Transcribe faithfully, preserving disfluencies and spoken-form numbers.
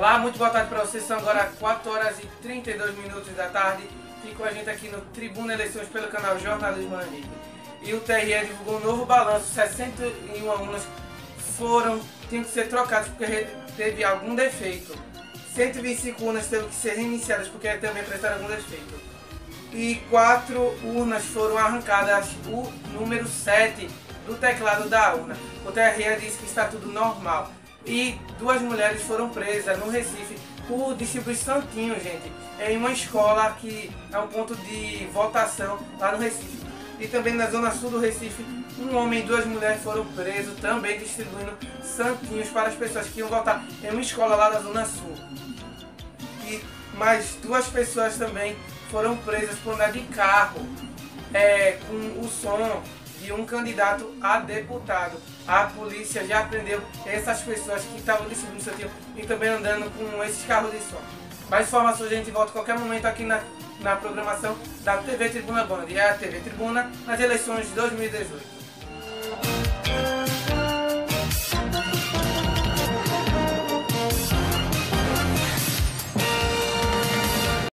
Olá, muito boa tarde para vocês, são agora quatro horas e trinta e dois minutos da tarde. Fique com a gente aqui no Tribuna Eleições pelo canal Jornalismo Amigo. E o T R E divulgou um novo balanço, sessenta e um alunos foram, tinham que ser trocados porque teve algum defeito. cento e vinte e cinco urnas teve que ser reiniciadas porque também prestaram algum defeito. E quatro urnas foram arrancadas, o número sete do teclado da urna. O T R E disse que está tudo normal. E duas mulheres foram presas no Recife por distribuir santinho, gente, em uma escola que é um ponto de votação lá no Recife. E também na zona sul do Recife, um homem e duas mulheres foram presos também distribuindo santinhos para as pessoas que iam votar em uma escola lá da zona sul. E mais duas pessoas também foram presas por andar de carro é, com o som de um candidato a deputado. A polícia já prendeu essas pessoas que estavam distribuindo santinho e também andando com esses carros de som. Mais informações a gente volta a qualquer momento aqui na, na programação da T V Tribuna Band. E é a T V Tribuna nas eleições de dois mil e dezoito.